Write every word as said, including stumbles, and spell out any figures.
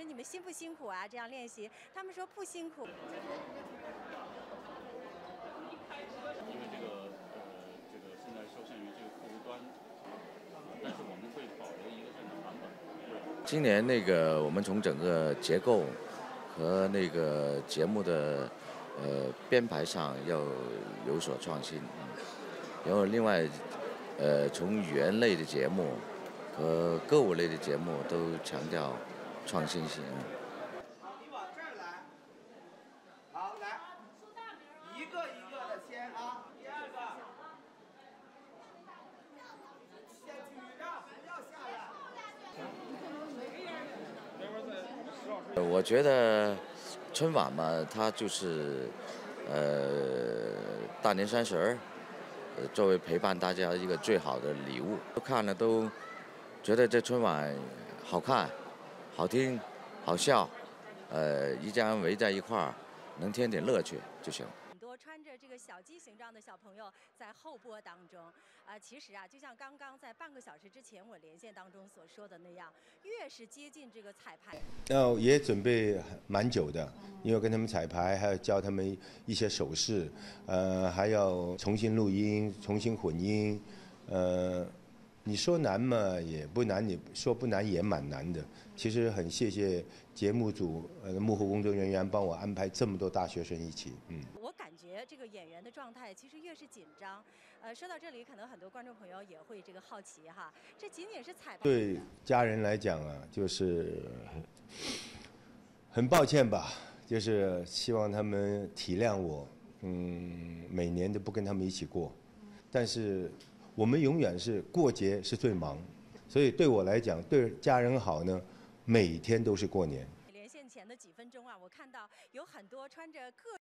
说你们辛不辛苦啊？这样练习，他们说不辛苦。因为这个呃，这个现在受限于这个客户端，但是我们会保留一个正常版本。今年那个我们从整个结构和那个节目的呃编排上要有所创新，然后另外呃从语言类的节目和歌舞类的节目都强调创新性。好，你往这儿来。好，来，一个一个的先啊。第二个，先举着，不要下来。我觉得春晚嘛，它就是呃大年三十儿，作为陪伴大家一个最好的礼物。看了都。 觉得这春晚好看、好听、好笑，呃，一家人围在一块儿，能添点乐趣就行。很多穿着这个小鸡形状的小朋友在后播当中，啊、呃，其实啊，就像刚刚在半个小时之前我连线当中所说的那样，越是接近这个彩排，那也准备蛮久的，因为跟他们彩排，还要教他们一些手势，呃，还要重新录音、重新混音，呃。 你说难嘛也不难，你说不难也蛮难的。其实很谢谢节目组呃幕后工作人员帮我安排这么多大学生一起。嗯，我感觉这个演员的状态其实越是紧张，呃，说到这里可能很多观众朋友也会这个好奇哈，这仅仅是彩排。对家人来讲啊，就是很抱歉吧，就是希望他们体谅我，嗯，每年都不跟他们一起过，但是。 我们永远是过节是最忙，所以对我来讲，对家人好呢，每天都是过年。连线前的几分钟啊，我看到有很多穿着各。